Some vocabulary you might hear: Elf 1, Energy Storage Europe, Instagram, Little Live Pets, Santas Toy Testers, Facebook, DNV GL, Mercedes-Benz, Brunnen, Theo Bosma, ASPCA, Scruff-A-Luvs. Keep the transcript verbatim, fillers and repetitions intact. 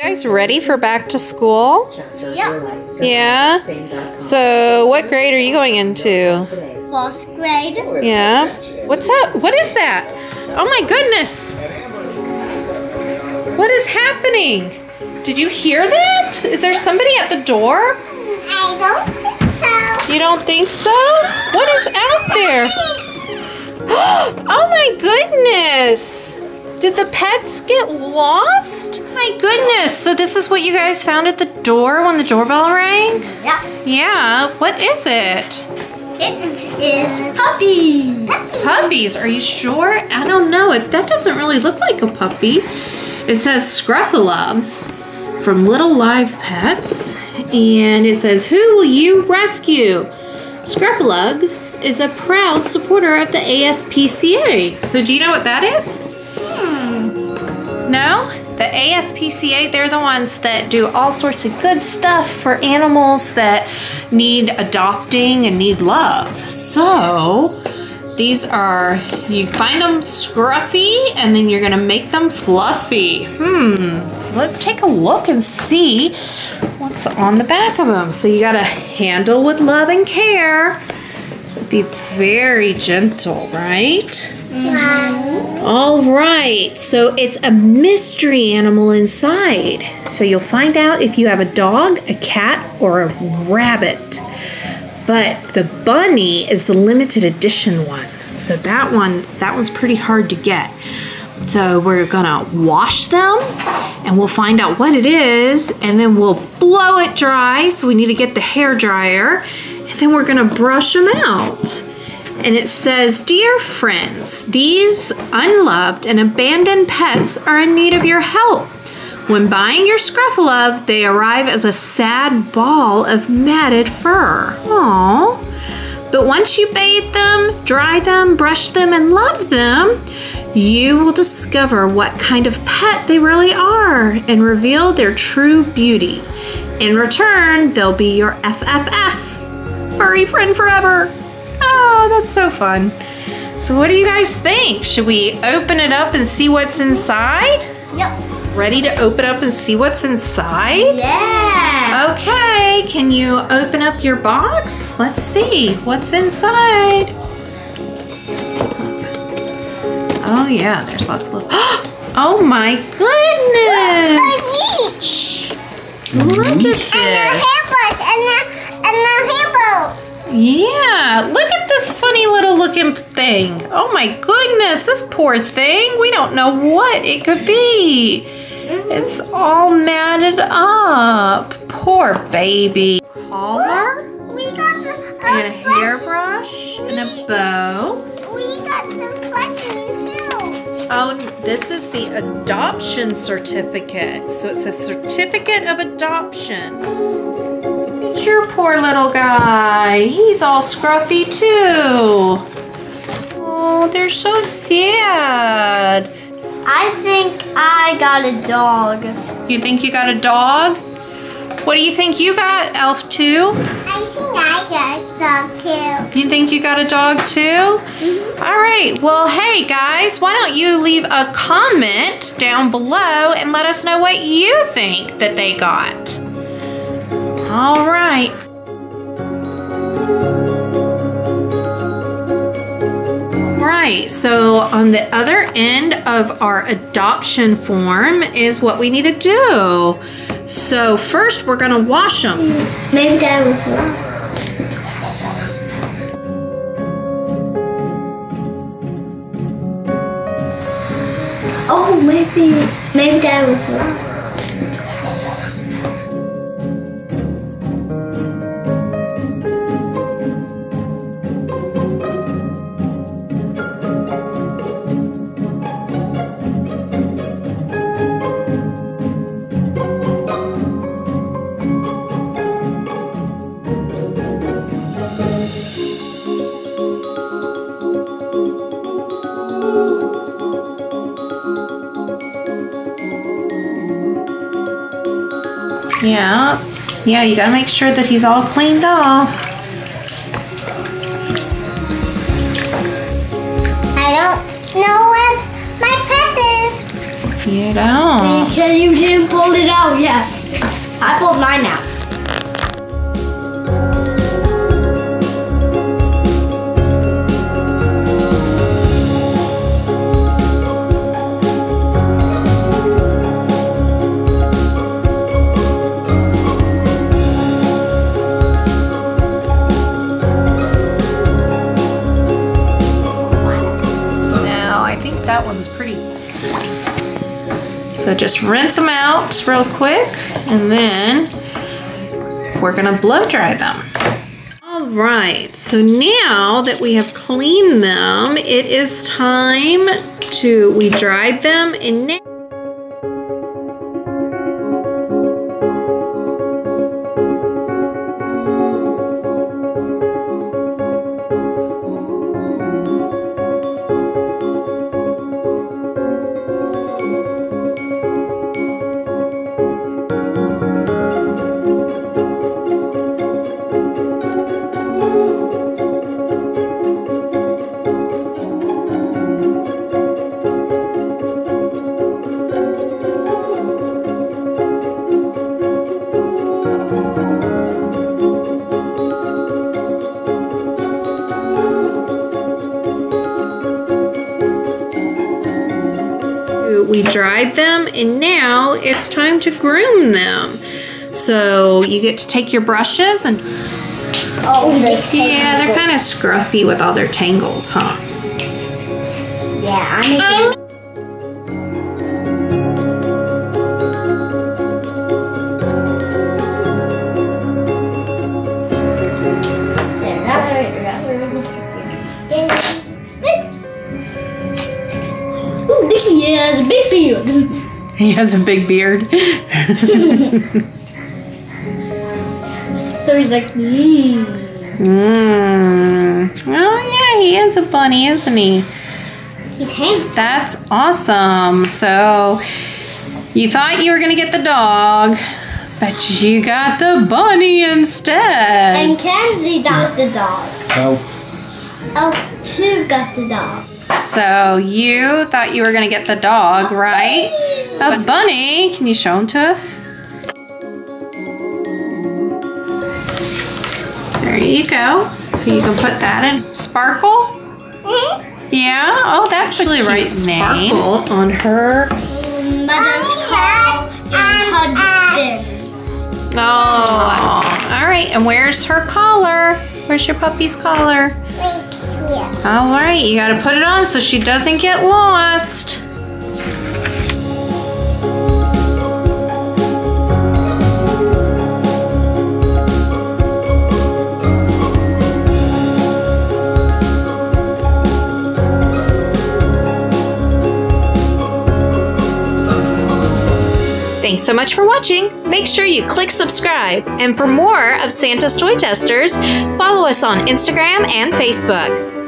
You guys ready for back to school? Yeah. Yeah? So what grade are you going into? First grade. Yeah. What's that? What is that? Oh my goodness. What is happening? Did you hear that? Is there somebody at the door? I don't think so. You don't think so? What is out there? Oh my goodness. Did the pets get lost? My goodness, so this is what you guys found at the door when the doorbell rang? Yeah. Yeah, what is it? It is puppies. Puppies, puppies. Are you sure? I don't know, it, that doesn't really look like a puppy. It says Scruff-A-Luvs from Little Live Pets. And it says, who will you rescue? Scruff-A-Luvs is a proud supporter of the A S P C A. So do you know what that is? No? The A S P C A, they're the ones that do all sorts of good stuff for animals that need adopting and need love. So, these are, you find them scruffy and then you're gonna make them fluffy. Hmm, so let's take a look and see what's on the back of them. So you gotta handle with love and care. Be very gentle, right? Mm-hmm. All right, so it's a mystery animal inside. So you'll find out if you have a dog, a cat, or a rabbit. But the bunny is the limited edition one. So that one, that one's pretty hard to get. So we're gonna wash them and we'll find out what it is and then we'll blow it dry. So we need to get the hair dryer. And then we're gonna brush them out. And it says, dear friends, these unloved and abandoned pets are in need of your help. When buying your Scruff-A-Luvs, they arrive as a sad ball of matted fur. Aww. But once you bathe them, dry them, brush them, and love them, you will discover what kind of pet they really are and reveal their true beauty. In return, they'll be your F F F. Furry friend forever. Oh, that's so fun. So what do you guys think? Should we open it up and see what's inside? Yep. Ready to open up and see what's inside? Yeah. Okay, can you open up your box? Let's see what's inside. Oh yeah, there's lots of little. Oh my goodness. Look at this. And yeah, look at this funny little looking thing. Oh my goodness, this poor thing. We don't know what it could be. It's all matted up. Poor baby. Collar and a hairbrush and a bow. We got the fucking too. Oh, this is the adoption certificate. So it says certificate of adoption. It's your poor little guy. He's all scruffy too. Oh, they're so sad. I think I got a dog. You think you got a dog? What do you think you got, Elf too? I think I got a dog too. You think you got a dog too? Mm-hmm. All right, well, hey guys, why don't you leave a comment down below and let us know what you think that they got. All right. Right, so on the other end of our adoption form is what we need to do. So first we're gonna wash them. Maybe Dad was wrong. Oh, maybe, maybe Dad was wrong. Yeah, yeah, you gotta make sure that he's all cleaned off. I don't know what my pet is. You don't. Because you didn't pull it out yet. I pulled mine out. That one's pretty. So just rinse them out real quick and then we're gonna blow dry them. All right, so now that we have cleaned them, it is time to, we dried them and now we dried them and now it's time to groom them. So you get to take your brushes and oh, they yeah, they're kind of scruffy with all their tangles, huh? Yeah, I mean. Oh. He has a big beard. He has a big beard. So he's like, mmm. Mmm. Oh yeah, he is a bunny, isn't he? He's handsome. That's awesome. So you thought you were gonna get the dog, but you got the bunny instead. And Kenzie got the dog. Elf. Elf too got the dog. So you thought you were gonna get the dog, right? A bunny. Can you show him to us? There you go. So you can put that in. Sparkle? Yeah? Oh, that's a cute right name. Sparkle on her. Mother's call and husband's. Oh, all right. And where's her collar? Where's your puppy's collar? Yeah. All right, you gotta put it on so she doesn't get lost. Thanks so much for watching. Make sure you click subscribe. And for more of Santa's Toy Testers, follow us on Instagram and Facebook.